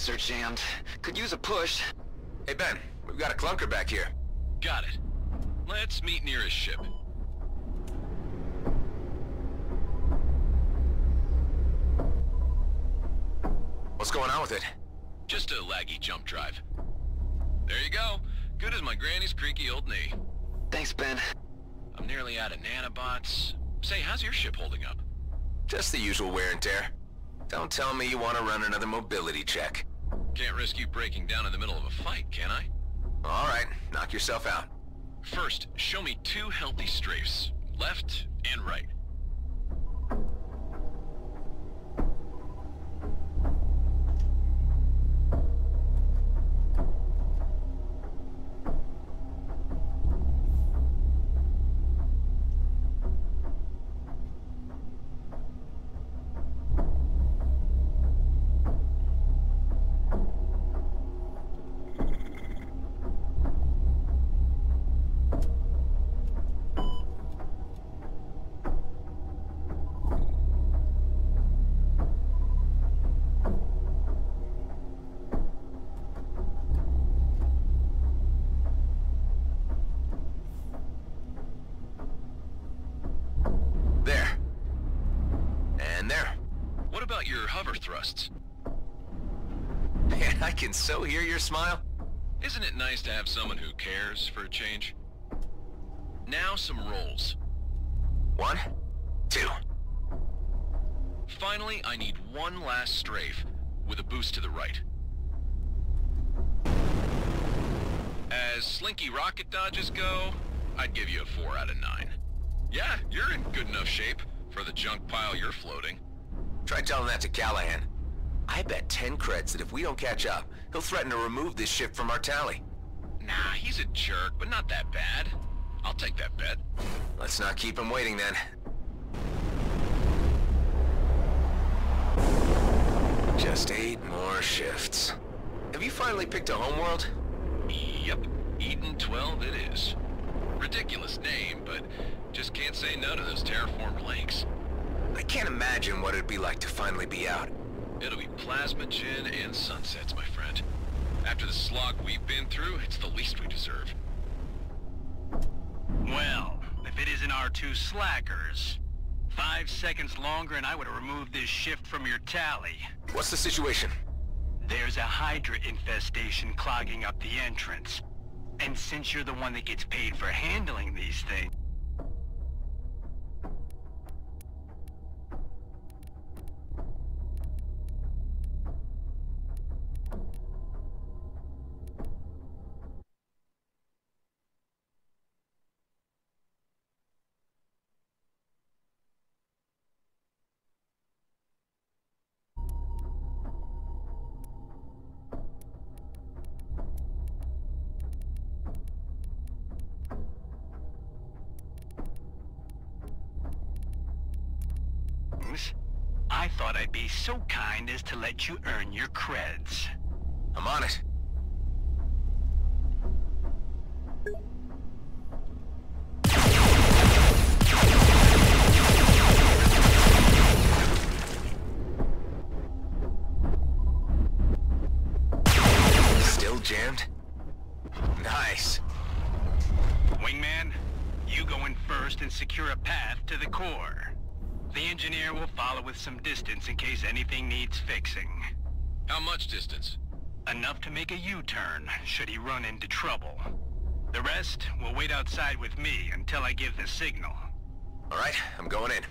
shifts are jammed. Could use a push. Hey Ben, we've got a clunker back here. Got it. Let's meet near his ship. What's going on with it? Just a laggy jump drive. There you go. Good as my granny's creaky old knee. Thanks, Ben. I'm nearly out of nanobots. Say, how's your ship holding up? Just the usual wear and tear. Don't tell me you want to run another mobility check. Can't risk you breaking down in the middle of a fight, can I? Alright, knock yourself out. First, show me two healthy strafes. Left and right. So hear your smile? Isn't it nice to have someone who cares for a change? Now some rolls. 1, 2. Finally, I need one last strafe with a boost to the right. As slinky rocket dodges go, I'd give you a 4 out of 9. Yeah, you're in good enough shape for the junk pile you're floating. Try telling that to Callahan. I bet 10 creds that if we don't catch up, he'll threaten to remove this ship from our tally. Nah, he's a jerk, but not that bad. I'll take that bet. Let's not keep him waiting then. Just 8 more shifts. Have you finally picked a homeworld? Yep, Eden 12 it is. Ridiculous name, but just can't say no to those terraformed lakes. I can't imagine what it'd be like to finally be out. It'll be Plasma Gin and sunsets, my friend. After the slog we've been through, it's the least we deserve. Well, if it isn't our two slackers... 5 seconds longer and I would have removed this shift from your tally. What's the situation? There's a Hydra infestation clogging up the entrance. And since you're the one that gets paid for handling these things... I thought I'd be so kind as to let you earn your creds. I'm on it. Still jammed? Nice. Wingman, you go in first and secure a path to the core. The engineer will follow with some distance in case anything needs fixing. How much distance? Enough to make a U-turn, should he run into trouble. The rest will wait outside with me until I give the signal. All right, I'm going in.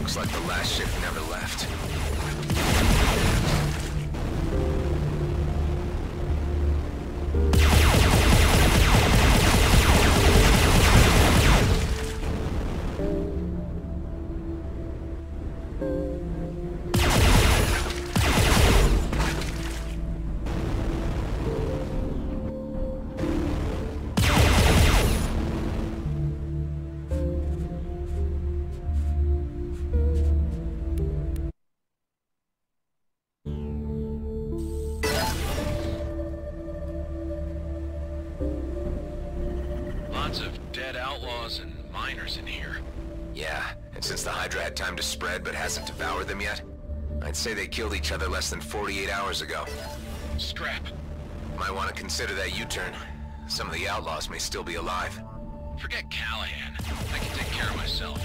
Looks like the last ship never left. monsters in here. Yeah, and since the Hydra had time to spread but hasn't devoured them yet, I'd say they killed each other less than 48 hours ago. Scrap. Might want to consider that U-turn. Some of the outlaws may still be alive. Forget Callahan. I can take care of myself.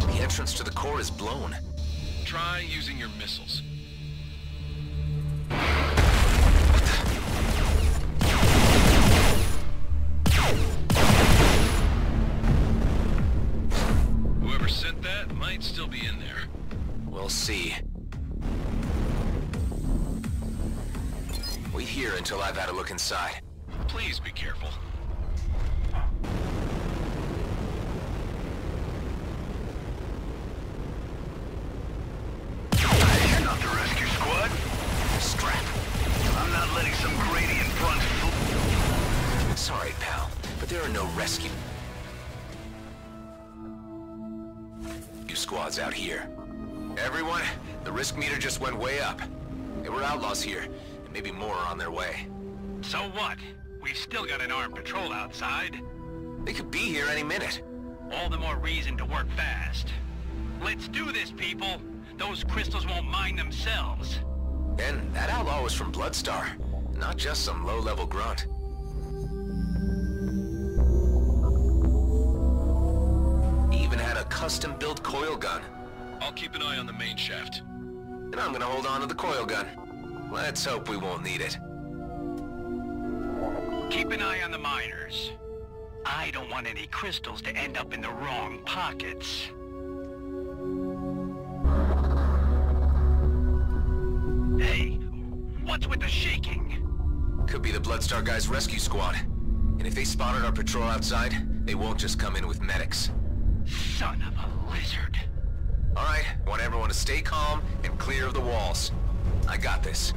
The entrance to the core is blown. Try using your missiles. I've had a look inside. Please be careful. Attention up to rescue squad. Strap. I'm not letting some Grady in front. Sorry, pal, but there are no rescue squads out here. Everyone, the risk meter just went way up. There were outlaws here. Maybe more are on their way. So what? We've still got an armed patrol outside. They could be here any minute. All the more reason to work fast. Let's do this, people! Those crystals won't mind themselves. And that outlaw was from Bloodstar, not just some low-level grunt. He even had a custom-built coil gun. I'll keep an eye on the main shaft. And I'm gonna hold on to the coil gun. Let's hope we won't need it. Keep an eye on the miners. I don't want any crystals to end up in the wrong pockets. Hey, what's with the shaking? Could be the Bloodstar guys' rescue squad. And if they spotted our patrol outside, they won't just come in with medics. Son of a lizard. Alright, want everyone to stay calm and clear of the walls. I got this.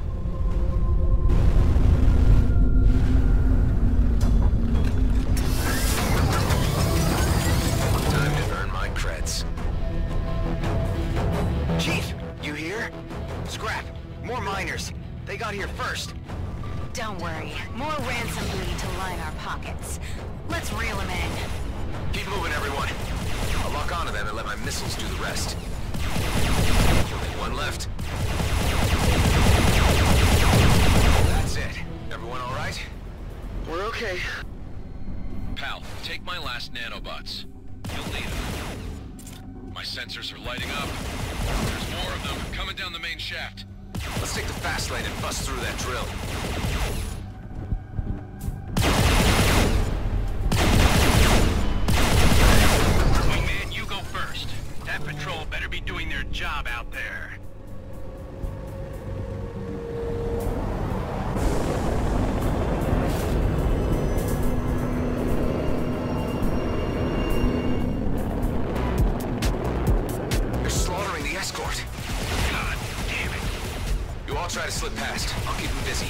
Time to earn my creds. Chief, you here? Scrap, more miners. They got here first. Don't worry. More ransom duty to line our pockets. Let's reel them in. Keep moving, everyone. I'll lock onto them and let my missiles do the rest. Only one left. That's it. Everyone all right? We're okay. Pal, take my last nanobots. You'll need them. My sensors are lighting up. There's more of them coming down the main shaft. Let's take the fast lane and bust through that drill. Wingman, you go first. That patrol better be doing their job out there. I'll try to slip past. I'll keep them busy.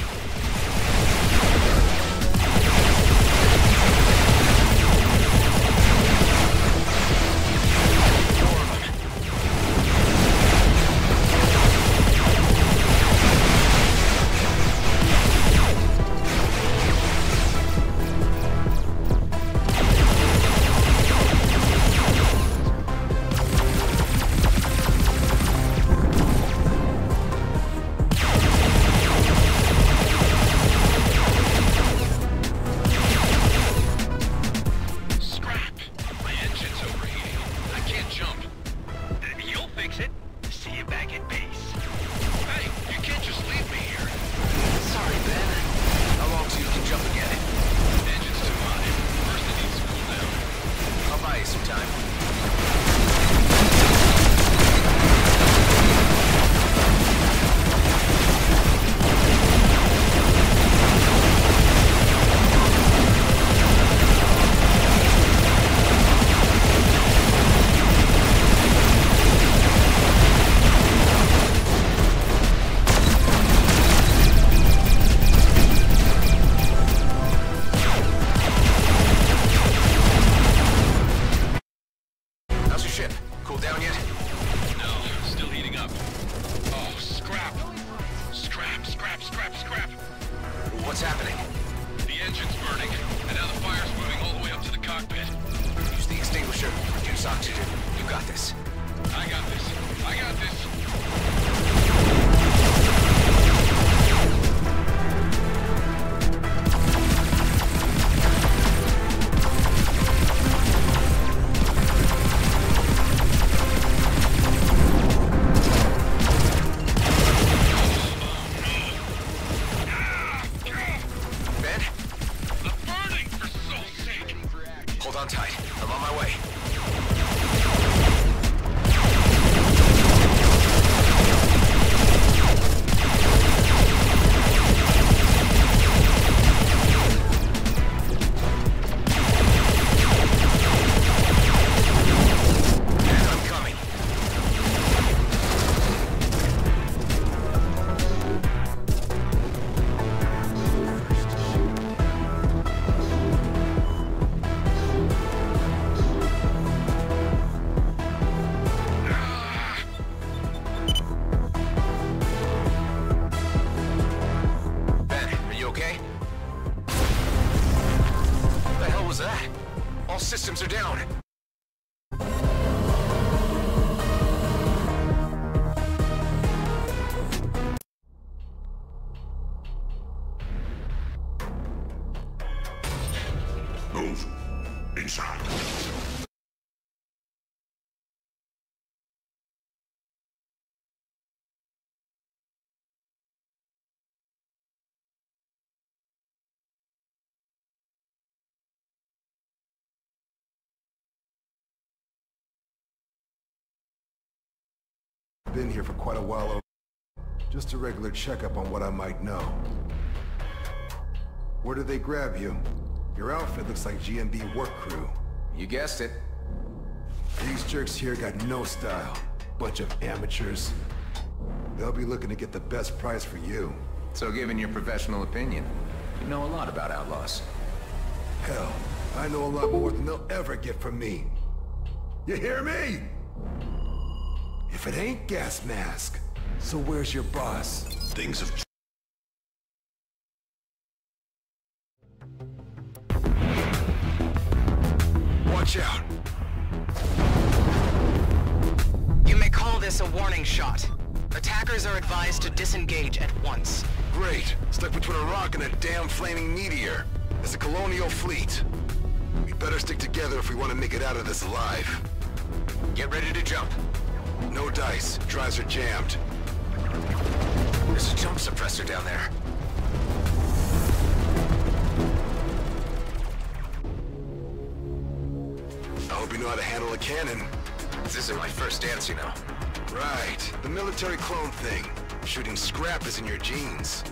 This oxygen. You got this. I got this. I got this. Ben? The burning for soul's sake. Hold on tight. I'm on my way. Been here for quite a while. Just a regular checkup on what I might know. Where did they grab you? Your outfit looks like GMB work crew. You guessed it. These jerks here got no style. Bunch of amateurs. They'll be looking to get the best price for you. So given your professional opinion, you know a lot about outlaws. Hell, I know a lot more than they'll ever get from me. You hear me? If it ain't gas mask, so where's your boss? Things have changed. Watch out! You may call this a warning shot. Attackers are advised to disengage at once. Great. Stuck between a rock and a damn flaming meteor. It's a colonial fleet. We better stick together if we want to make it out of this alive. Get ready to jump. No dice. Drives are jammed. There's a jump suppressor down there. I hope you know how to handle a cannon. This isn't my first dance, you know. Right. The military clone thing. Shooting scrap is in your genes.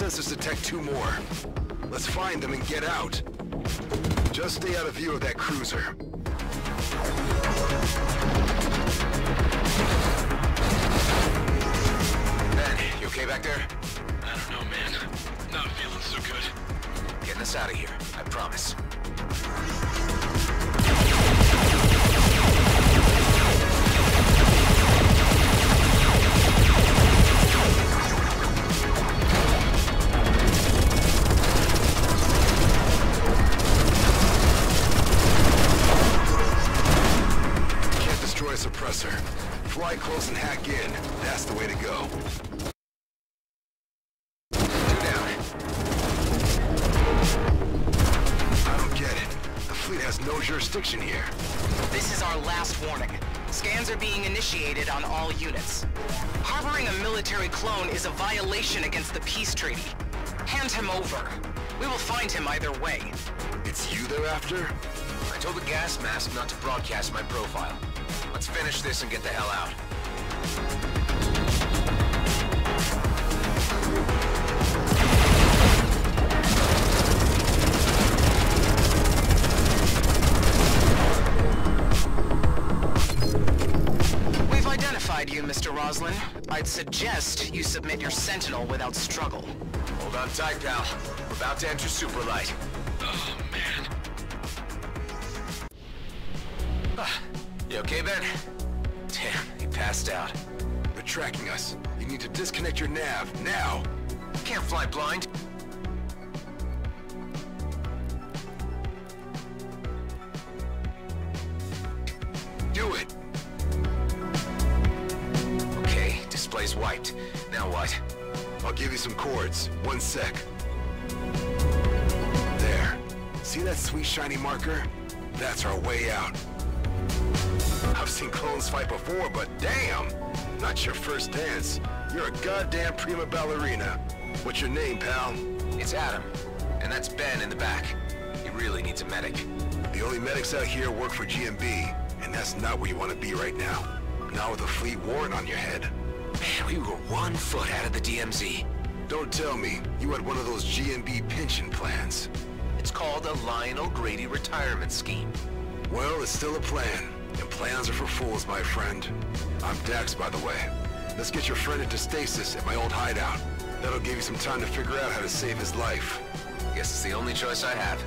Sensors detect two more. Let's find them and get out. Just stay out of view of that cruiser. Ben, you okay back there? I don't know, man. Not feeling so good. Getting us out of here, I promise. Suppressor. Fly close and hack in. That's the way to go. jurisdiction here. This is our last warning. Scans are being initiated on all units. Harboring a military clone is a violation against the peace treaty. Hand him over. We will find him either way. It's you they're after? I told the gas mask not to broadcast my profile. Let's finish this and get the hell out. We've identified you, Mr. Roslin. I'd suggest you submit your sentinel without struggle. Hold on tight, pal. We're about to enter Superlight. Oh, man. You okay, Ben? Damn, he passed out. They're tracking us. You need to disconnect your nav, now! Can't fly blind! Do it! Okay, display's wiped. Now what? I'll give you some cords. One sec. There. See that sweet shiny marker? That's our way out. I've seen clones fight before, but damn! Not your first dance. You're a goddamn prima ballerina. What's your name, pal? It's Adam. And that's Ben in the back. He really needs a medic. The only medics out here work for GMB, and that's not where you want to be right now. Not with a fleet warrant on your head. Man, we were 1 foot out of the DMZ. Don't tell me you had one of those GMB pension plans. It's called a Lionel Grady retirement scheme. Well, it's still a plan. And plans are for fools, my friend. I'm Dax, by the way. Let's get your friend into stasis at my old hideout. That'll give you some time to figure out how to save his life. Guess it's the only choice I have.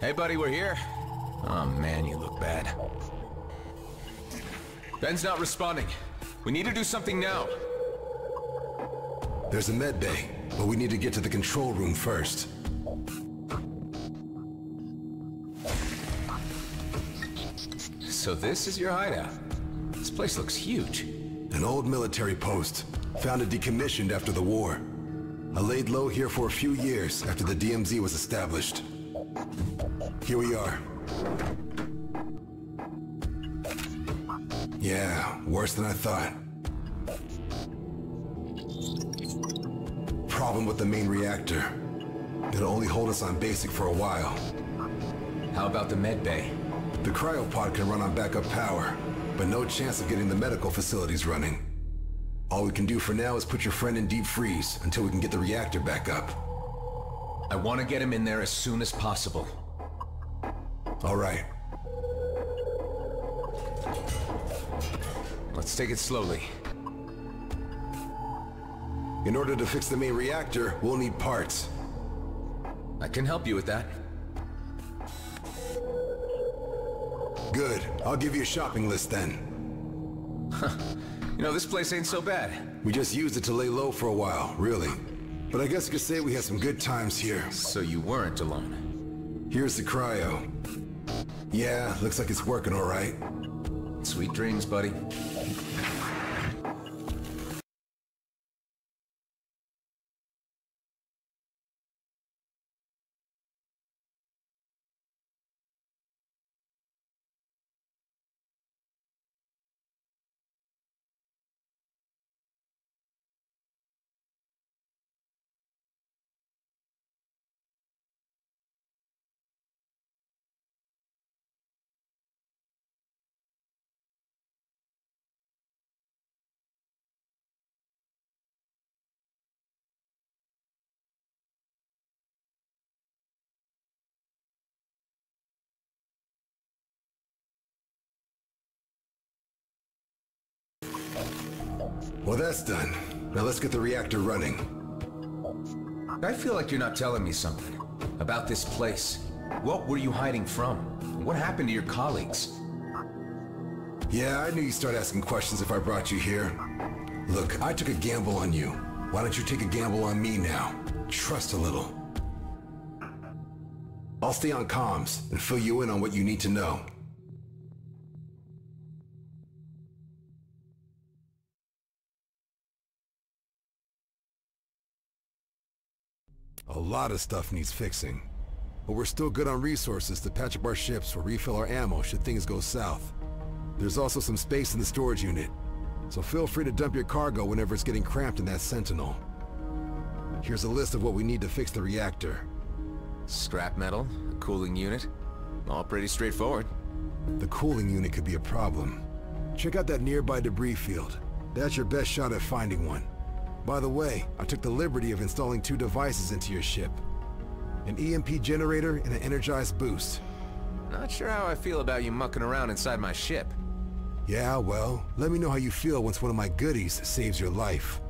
Hey, buddy, we're here. Oh, man, you look bad. Ben's not responding. We need to do something now. There's a med bay, but we need to get to the control room first. So this is your hideout. This place looks huge. An old military post, founded decommissioned after the war. I laid low here for a few years after the DMZ was established. Here we are. Yeah, worse than I thought. Problem with the main reactor. It'll only hold us on basic for a while. How about the med bay? The cryopod can run on backup power, but no chance of getting the medical facilities running. All we can do for now is put your friend in deep freeze until we can get the reactor back up. I want to get him in there as soon as possible. All right. Let's take it slowly. In order to fix the main reactor, we'll need parts. I can help you with that. Good. I'll give you a shopping list then. Huh. You know, this place ain't so bad. We just used it to lay low for a while, really. But I guess you could say we had some good times here. So you weren't alone. Here's the cryo. Yeah, looks like it's working all right. Sweet dreams, buddy. Well, that's done. Now let's get the reactor running. I feel like you're not telling me something about this place. What were you hiding from? What happened to your colleagues? Yeah, I knew you'd start asking questions if I brought you here. Look, I took a gamble on you. Why don't you take a gamble on me now? Trust a little. I'll stay on comms and fill you in on what you need to know. A lot of stuff needs fixing, but we're still good on resources to patch up our ships or refill our ammo should things go south. There's also some space in the storage unit, so feel free to dump your cargo whenever it's getting cramped in that Sentinel. Here's a list of what we need to fix the reactor. Scrap metal, a cooling unit, all pretty straightforward. The cooling unit could be a problem. Check out that nearby debris field. That's your best shot at finding one. By the way, I took the liberty of installing 2 devices into your ship. An EMP generator and an energized boost. Not sure how I feel about you mucking around inside my ship. Yeah, well, let me know how you feel once one of my goodies saves your life.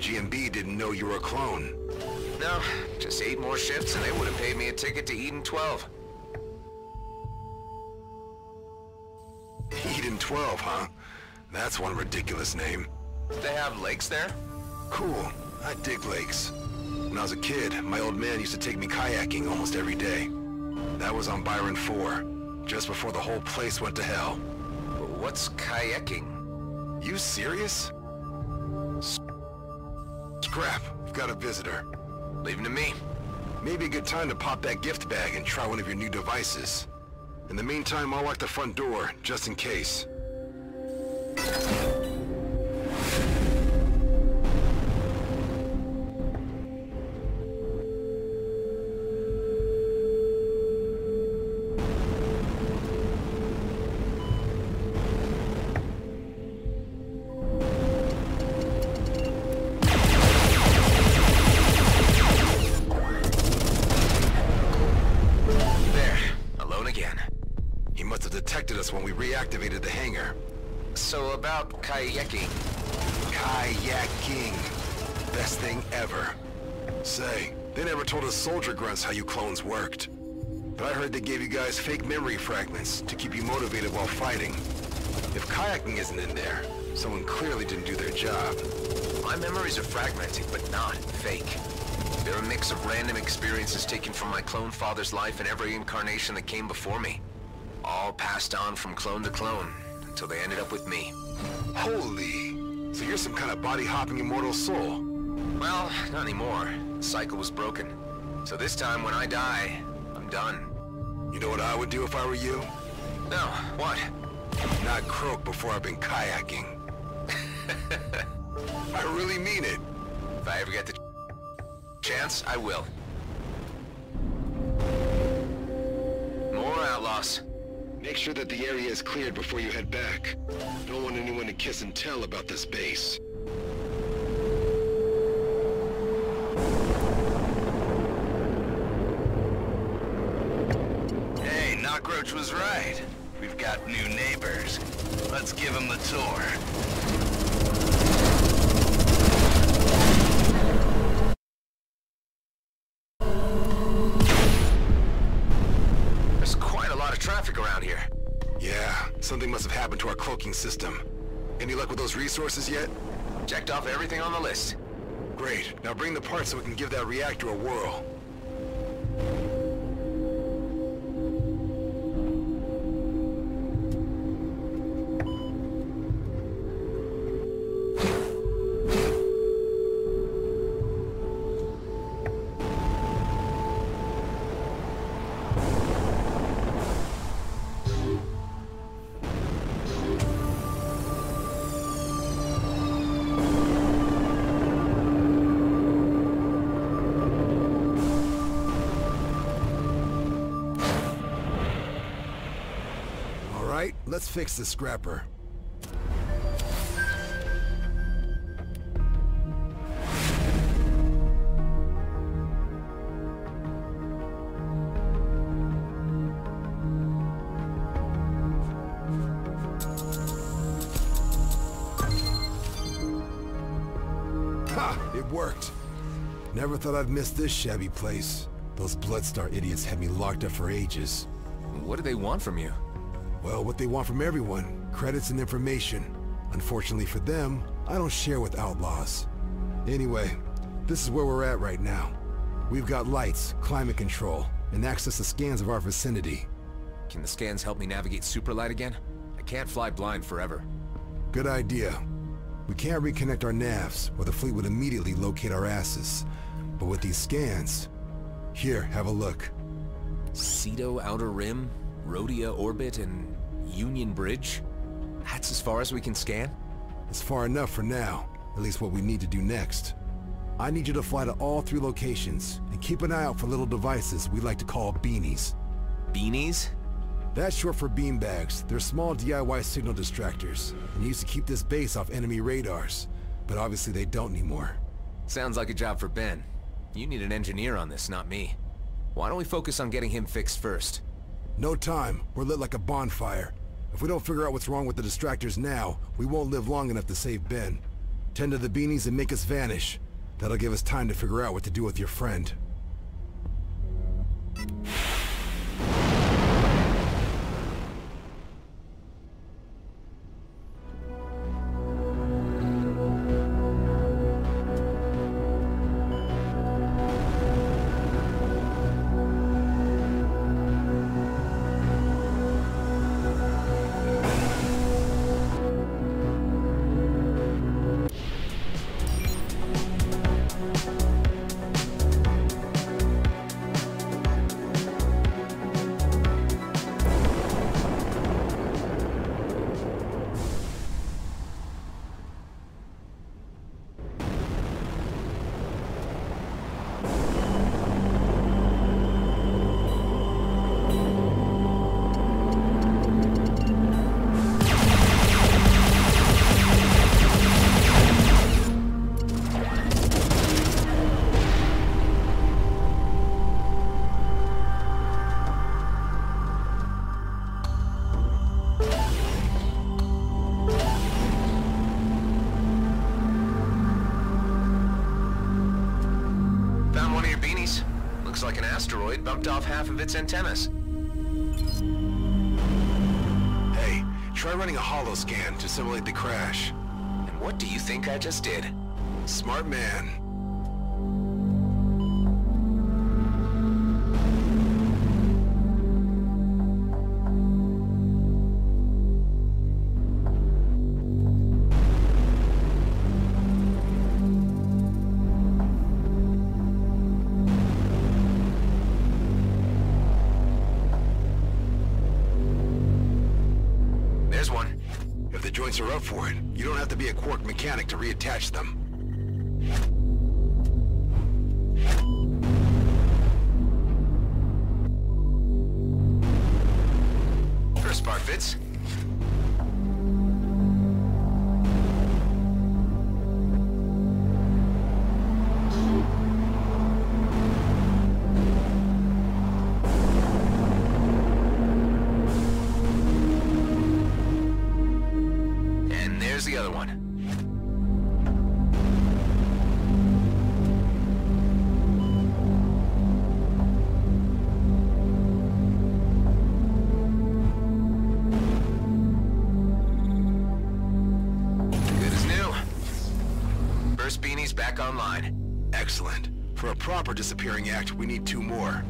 GMB didn't know you were a clone. No, just 8 more shifts and they would have paid me a ticket to Eden 12. Eden 12, huh? That's one ridiculous name. They have lakes there? Cool. I dig lakes. When I was a kid, my old man used to take me kayaking almost every day. That was on Byron 4, just before the whole place went to hell. But what's kayaking? You serious? Crap, we've got a visitor. Leave him to me. Maybe a good time to pop that gift bag and try one of your new devices. In the meantime, I'll lock the front door, just in case. Activated the hangar. So about kayaking. Kayaking. Best thing ever. Say, they never told us soldier grunts how you clones worked. But I heard they gave you guys fake memory fragments to keep you motivated while fighting. If kayaking isn't in there, someone clearly didn't do their job. My memories are fragmented, but not fake. They're a mix of random experiences taken from my clone father's life and every incarnation that came before me. All passed on from clone to clone, until they ended up with me. Holy! So you're some kind of body-hopping immortal soul? Well, not anymore. The cycle was broken. So this time, when I die, I'm done. You know what I would do if I were you? No, what? Not croak before I've been kayaking. I really mean it. If I ever get the chance, I will. More outlaws. Make sure that the area is cleared before you head back. Don't want anyone to kiss and tell about this base. Hey, Knockroach was right. We've got new neighbors. Let's give them the tour. Something must have happened to our cloaking system. Any luck with those resources yet? Checked off everything on the list. Great. Now bring the parts so we can give that reactor a whirl. Let's fix the scrapper. Worked. Never thought I'd miss this shabby place. Those Bloodstar idiots had me locked up for ages. What do they want from you? Well, what they want from everyone. Credits and information. Unfortunately for them, I don't share with outlaws. Anyway, this is where we're at right now. We've got lights, climate control, and access to scans of our vicinity. Can the scans help me navigate Superlight again? I can't fly blind forever. Good idea. We can't reconnect our navs, or the fleet would immediately locate our asses. But with these scans... Here, have a look. Seto Outer Rim, Rodia Orbit, and Union Bridge? That's as far as we can scan? It's far enough for now, at least what we need to do next. I need you to fly to all three locations, and keep an eye out for little devices we like to call beanies. Beanies? That's short for beanbags. They're small DIY signal distractors, and used to keep this base off enemy radars. But obviously they don't anymore. Sounds like a job for Ben. You need an engineer on this, not me. Why don't we focus on getting him fixed first? No time. We're lit like a bonfire. If we don't figure out what's wrong with the distractors now, we won't live long enough to save Ben. Tend to the beanies and make us vanish. That'll give us time to figure out what to do with your friend. Off half of its antennas. Hey, try running a holo scan to simulate the crash. And what do you think I just did? Smart man. Are up for it. You don't have to be a quark mechanic to reattach them. First spark fits. Proper disappearing act, we need two more.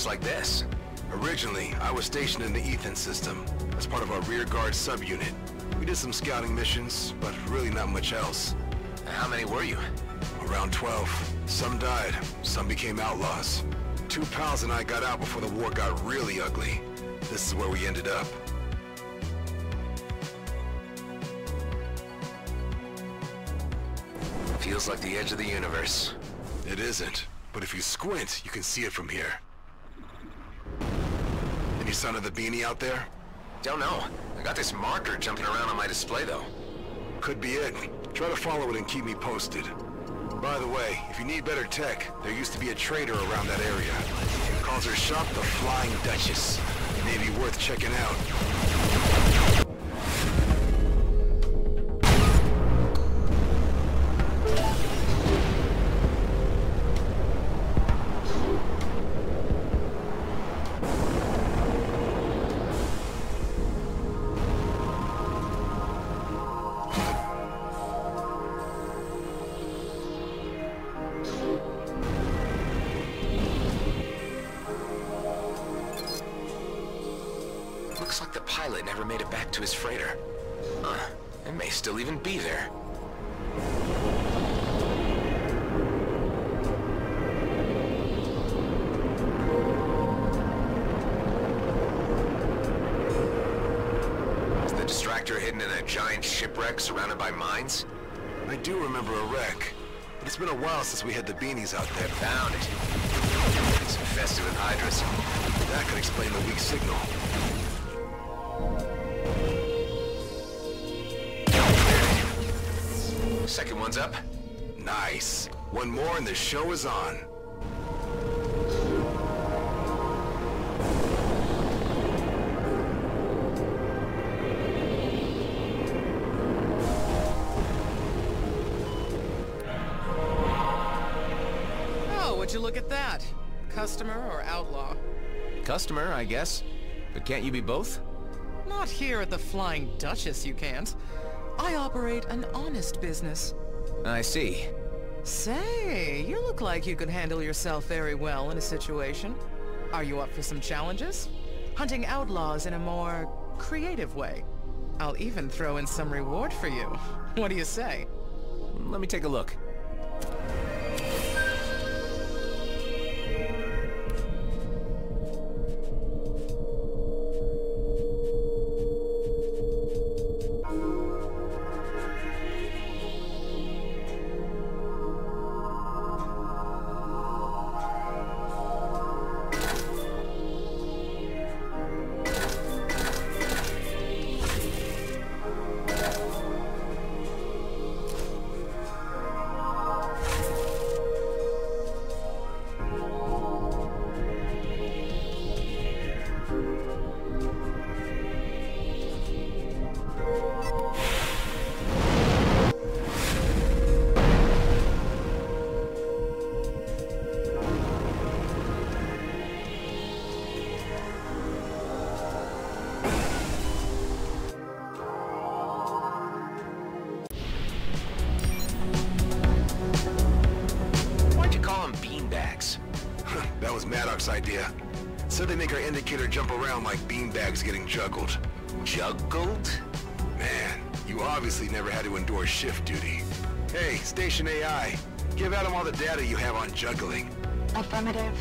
place like this. Originally, I was stationed in the Ethan system as part of our rearguard subunit. We did some scouting missions, but really not much else. How many were you? Around 12. Some died, some became outlaws. Two pals and I got out before the war got really ugly. This is where we ended up. Feels like the edge of the universe. It isn't, but if you squint, you can see it from here. Any sign of the beanie out there? Don't know. I got this marker jumping around on my display, though. Could be it. Try to follow it and keep me posted. By the way, if you need better tech, there used to be a trader around that area. He calls her shop the Flying Duchess. It may be worth checking out. Surrounded by mines? I do remember a wreck, but it's been a while since we had the beanies out there. Found it. It's infested with hydras. That could explain the weak signal. There. Second one's up. Nice. One more and the show is on. Look at that. Customer or outlaw? Customer, I guess. But can't you be both? Not here at the Flying Duchess, you can't. I operate an honest business. I see. Say, you look like you could handle yourself very well in a situation. Are you up for some challenges? Hunting outlaws in a more creative way. I'll even throw in some reward for you. What do you say? Let me take a look. Idea. Said they make our indicator jump around like beanbags getting juggled. Juggled? Man, you obviously never had to endure shift duty. Hey, Station AI, give Adam all the data you have on juggling. Affirmative.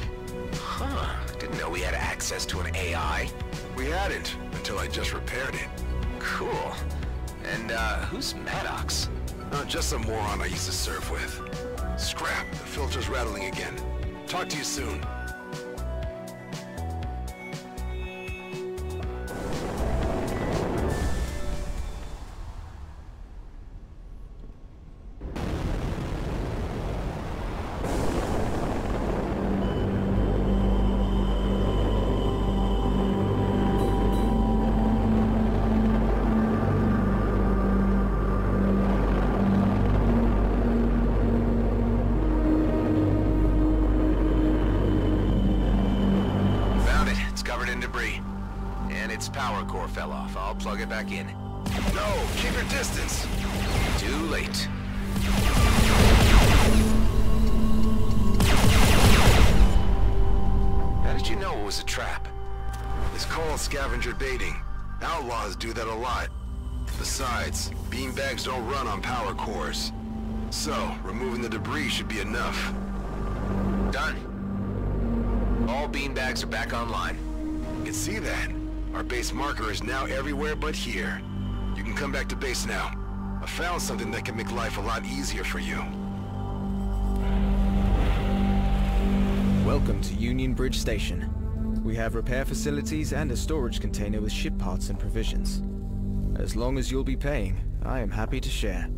Huh, didn't know we had access to an AI. We hadn't, until I just repaired it. Cool. And, who's Maddox? Just some moron I used to serve with. Scrap, the filter's rattling again. Talk to you soon. Back in. No, keep your distance. Too late. How do did you know it was a trap? It's called scavenger baiting. Outlaws do that a lot. Besides, beanbags don't run on power cores. So, removing the debris should be enough. Done. All beanbags are back online. You can see that. Our base marker is now everywhere but here. You can come back to base now. I found something that can make life a lot easier for you. Welcome to Union Bridge Station. We have repair facilities and a storage container with ship parts and provisions. As long as you'll be paying, I am happy to share.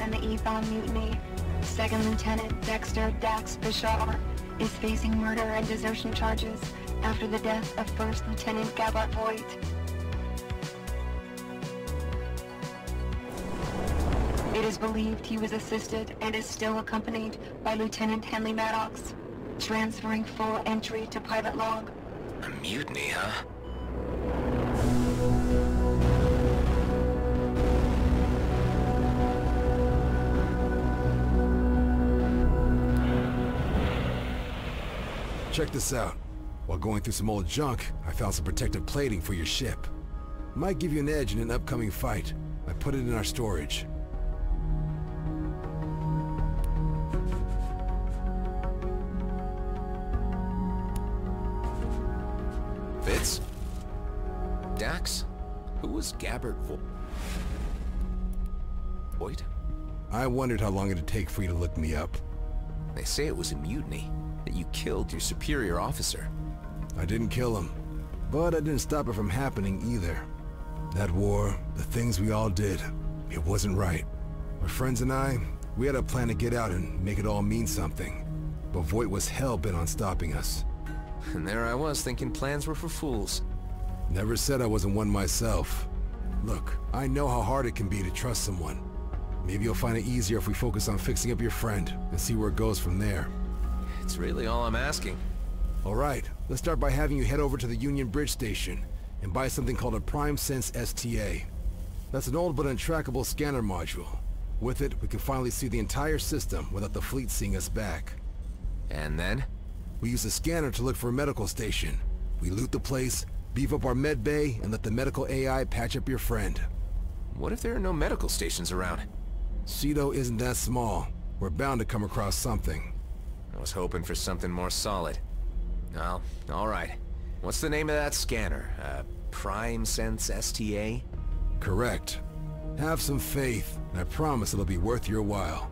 And the E-bomb mutiny. Second Lieutenant Dexter Dax Bashar is facing murder and desertion charges after the death of First Lieutenant Gabbard Voigt. It is believed he was assisted and is still accompanied by Lieutenant Henley Maddox, transferring full entry to pilot log. A mutiny, huh? Check this out. While going through some old junk, I found some protective plating for your ship. Might give you an edge in an upcoming fight. I put it in our storage. Fitz? Dax? Who was Gabbard Voigt? I wondered how long it'd take for you to look me up. They say it was a mutiny. That you killed your superior officer. I didn't kill him, but I didn't stop it from happening either. That war, the things we all did, it wasn't right. My friends and I, we had a plan to get out and make it all mean something, but Voigt was hell-bent on stopping us. And there I was thinking plans were for fools. Never said I wasn't one myself. Look, I know how hard it can be to trust someone. Maybe you'll find it easier if we focus on fixing up your friend and see where it goes from there. That's really all I'm asking. Alright, let's start by having you head over to the Union Bridge Station and buy something called a Prime Sense STA. That's an old but untrackable scanner module. With it, we can finally see the entire system without the fleet seeing us back. And then? We use the scanner to look for a medical station. We loot the place, beef up our med bay, and let the medical AI patch up your friend. What if there are no medical stations around? CETO isn't that small. We're bound to come across something. I was hoping for something more solid. Well, alright. What's the name of that scanner? Prime Sense STA? Correct. Have some faith, and I promise it'll be worth your while.